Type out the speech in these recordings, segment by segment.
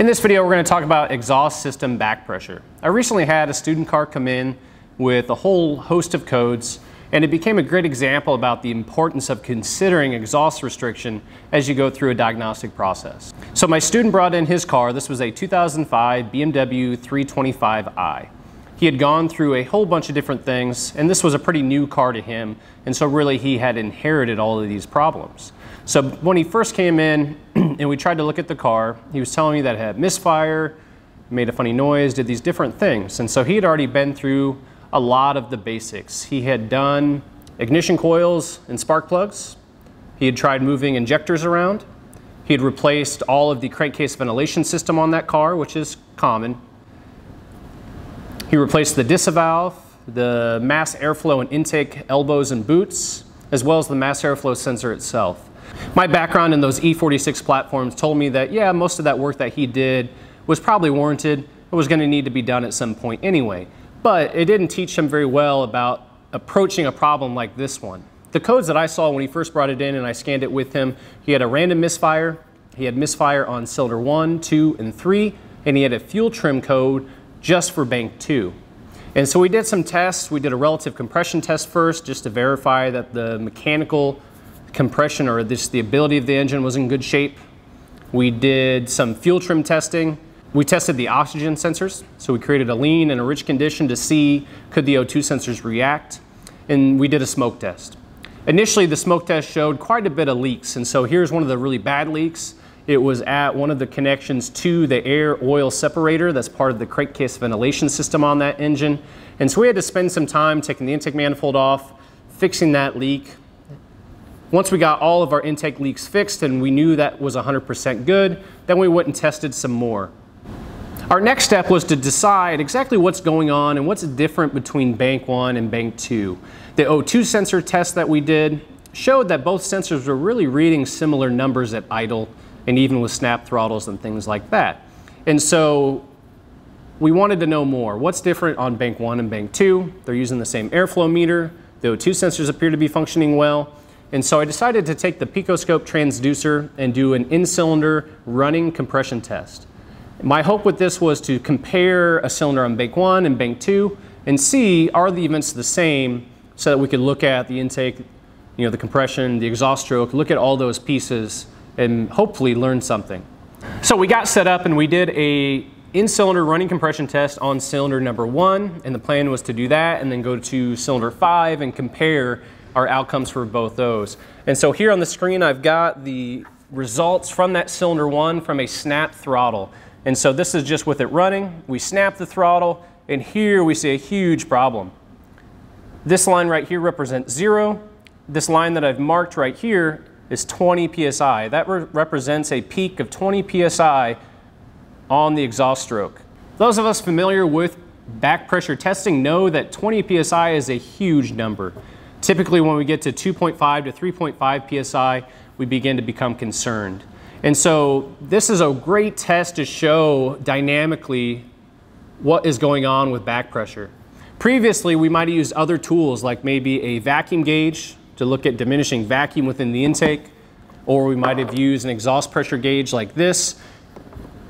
In this video, we're going to talk about exhaust system back pressure. I recently had a student car come in with a whole host of codes, and it became a great example about the importance of considering exhaust restriction as you go through a diagnostic process. So my student brought in his car. This was a 2005 BMW 325i. He had gone through a whole bunch of different things, and this was a pretty new car to him, and so really he had inherited all of these problems. So when he first came in and we tried to look at the car, he was telling me that it had misfire, made a funny noise, did these different things. And so he had already been through a lot of the basics. He had done ignition coils and spark plugs. He had tried moving injectors around. He had replaced all of the crankcase ventilation system on that car, which is common. He replaced the DISA valve, the mass airflow and intake elbows and boots, as well as the mass airflow sensor itself. My background in those E46 platforms told me that, yeah, most of that work that he did was probably warranted. It was going to need to be done at some point anyway. But it didn't teach him very well about approaching a problem like this one. The codes that I saw when he first brought it in and I scanned it with him, he had a random misfire, he had misfire on cylinder 1, 2, and 3, and he had a fuel trim code just for bank 2. And so we did some tests. We did a relative compression test first just to verify that the mechanical compression or the ability of the engine was in good shape. We did some fuel trim testing. We tested the oxygen sensors, so we created a lean and a rich condition to see could the O2 sensors react, and we did a smoke test. Initially, the smoke test showed quite a bit of leaks, and so here's one of the really bad leaks. It was at one of the connections to the air-oil separator that's part of the crankcase ventilation system on that engine, and so we had to spend some time taking the intake manifold off, fixing that leak. Once we got all of our intake leaks fixed and we knew that was 100% good, then we went and tested some more. Our next step was to decide exactly what's going on and what's different between bank 1 and bank 2. The O2 sensor test that we did showed that both sensors were really reading similar numbers at idle and even with snap throttles and things like that. And so we wanted to know more. What's different on bank 1 and bank 2? They're using the same airflow meter. The O2 sensors appear to be functioning well. And so I decided to take the Picoscope transducer and do an in-cylinder running compression test. My hope with this was to compare a cylinder on bank 1 and bank 2 and see are the events the same so that we could look at the intake, the compression, the exhaust stroke, look at all those pieces and hopefully learn something. So we got set up and we did a in-cylinder running compression test on cylinder number 1, and the plan was to do that and then go to cylinder 5 and compare our outcomes for both those. And so here on the screen I've got the results from that cylinder 1 from a snap throttle. And so this is just with it running. We snap the throttle, and here we see a huge problem. This line right here represents 0. This line that I've marked right here is 20 psi. That represents a peak of 20 psi on the exhaust stroke. Those of us familiar with back pressure testing know that 20 psi is a huge number. Typically, when we get to 2.5 to 3.5 psi, we begin to become concerned. And so this is a great test to show dynamically what is going on with back pressure. Previously, we might have used other tools like maybe a vacuum gauge to look at diminishing vacuum within the intake, or we might have used an exhaust pressure gauge like this.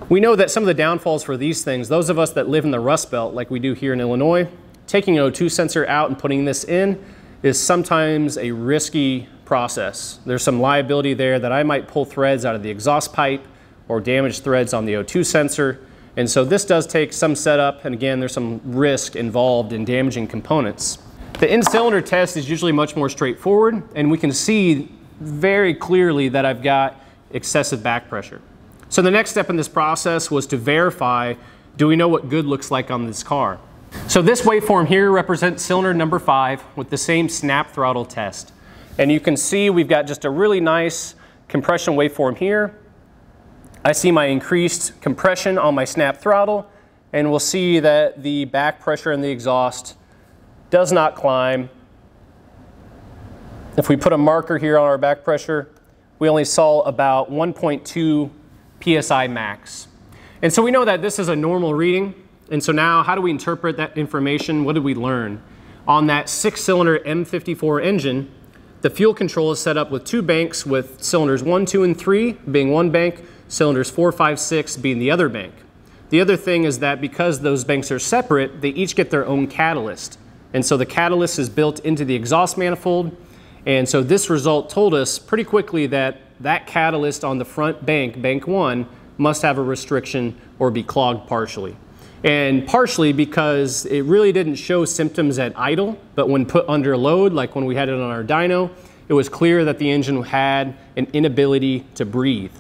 We know that some of the downfalls for these things, those of us that live in the Rust Belt like we do here in Illinois, taking an O2 sensor out and putting this in is sometimes a risky process. There's some liability there that I might pull threads out of the exhaust pipe or damage threads on the O2 sensor. And so this does take some setup, and again, there's some risk involved in damaging components. The in-cylinder test is usually much more straightforward, and we can see very clearly that I've got excessive back pressure. So the next step in this process was to verify, do we know what good looks like on this car? So this waveform here represents cylinder number 5 with the same snap throttle test. And you can see we've got just a really nice compression waveform here. I see my increased compression on my snap throttle, and we'll see that the back pressure in the exhaust does not climb. If we put a marker here on our back pressure, we only saw about 1.2 psi max. And so we know that this is a normal reading. And so now how do we interpret that information? What did we learn? On that 6-cylinder M54 engine, the fuel control is set up with 2 banks with cylinders 1, 2, and 3 being 1 bank, cylinders 4, 5, 6 being the other bank. The other thing is that because those banks are separate, they each get their own catalyst. And so the catalyst is built into the exhaust manifold. And so this result told us pretty quickly that that catalyst on the front bank, bank one, must have a restriction or be clogged partially. And partially because it really didn't show symptoms at idle, but when put under load, like when we had it on our dyno, it was clear that the engine had an inability to breathe.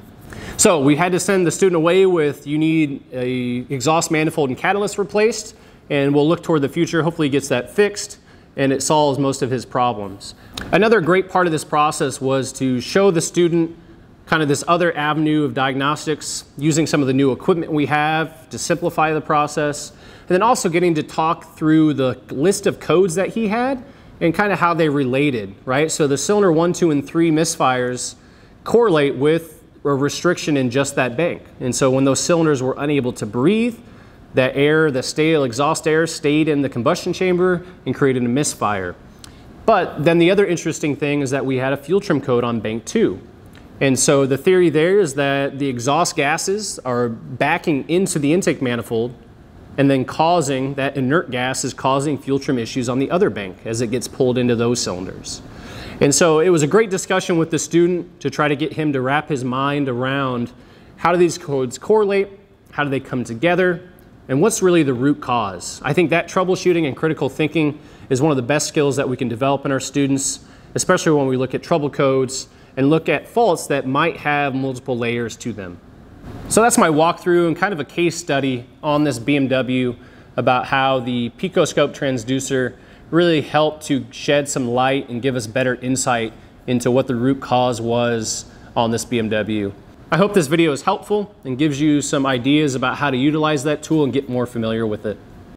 So we had to send the student away with, you need an exhaust manifold and catalyst replaced, and we'll look toward the future. Hopefully he gets that fixed and it solves most of his problems. Another great part of this process was to show the student kind of this other avenue of diagnostics using some of the new equipment we have to simplify the process, and then also getting to talk through the list of codes that he had and kind of how they related, right? So the cylinder 1, 2, and 3 misfires correlate with a restriction in just that bank. And so when those cylinders were unable to breathe, that air, the stale exhaust air stayed in the combustion chamber and created a misfire. But then the other interesting thing is that we had a fuel trim code on bank 2. And so the theory there is that the exhaust gases are backing into the intake manifold and then causing, that inert gas is causing fuel trim issues on the other bank as it gets pulled into those cylinders. And so it was a great discussion with the student to try to get him to wrap his mind around how do these codes correlate, how do they come together, and what's really the root cause. I think that troubleshooting and critical thinking is one of the best skills that we can develop in our students, especially when we look at trouble codes and look at faults that might have multiple layers to them. So that's my walkthrough and kind of a case study on this BMW about how the Picoscope transducer really helped to shed some light and give us better insight into what the root cause was on this BMW. I hope this video is helpful and gives you some ideas about how to utilize that tool and get more familiar with it.